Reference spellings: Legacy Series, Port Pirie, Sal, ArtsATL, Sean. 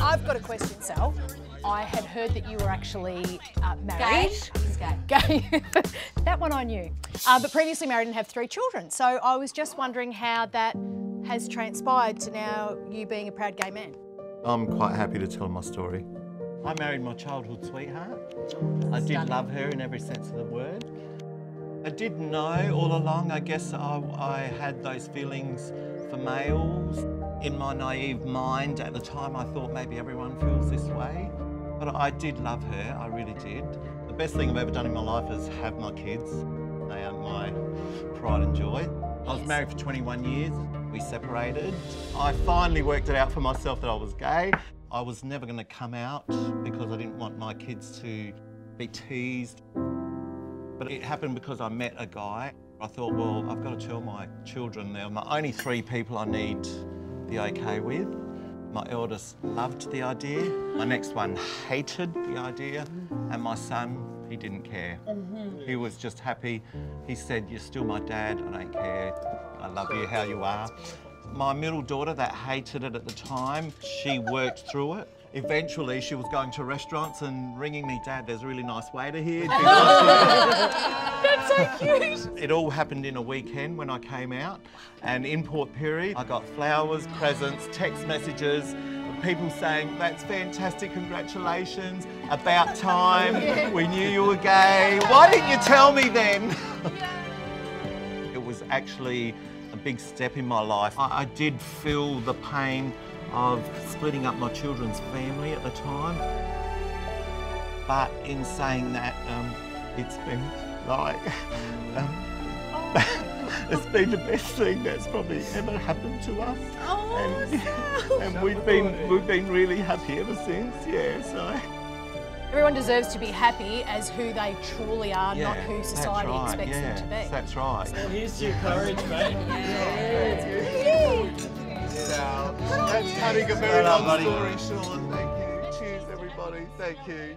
I've got a question, Sal. I had heard that you were actually married. Gay. That one I knew. But previously married and have 3 children. So I was just wondering how that has transpired to now you being a proud gay man. I'm quite happy to tell my story. I married my childhood sweetheart. I did love her in every sense of the word. I did know all along, I guess I had those feelings for males. In my naive mind at the time, I thought maybe everyone feels this way. But I did love her, I really did. The best thing I've ever done in my life is have my kids. They are my pride and joy. I was married for 21 years. We separated. I finally worked it out for myself that I was gay. I was never going to come out because I didn't want my kids to be teased. But it happened because I met a guy. I thought, well, I've got to tell my children. They're the only 3 people I need to be okay with. My eldest loved the idea. My next one hated the idea. And my son, he didn't care. He was just happy. He said, you're still my dad, I don't care. I love you how you are. My middle daughter that hated it at the time, she worked through it. Eventually, she was going to restaurants and ringing me, Dad, there's a really nice waiter here. That's so cute. It all happened in a weekend when I came out. And in Port Pirie, I got flowers, presents, text messages, people saying, that's fantastic, congratulations, about time, we knew you were gay. Why didn't you tell me then? It was actually a big step in my life. I did feel the pain of splitting up my children's family at the time. But in saying that, it's been like, it's been the best thing that's probably ever happened to us. Oh, and we've been really happy ever since, yeah, so. Everyone deserves to be happy as who they truly are, not who society expects them to be. That's right. So here's your courage, mate. That's having a very long story, Sean. Thank you. Cheers, everybody. Thank you.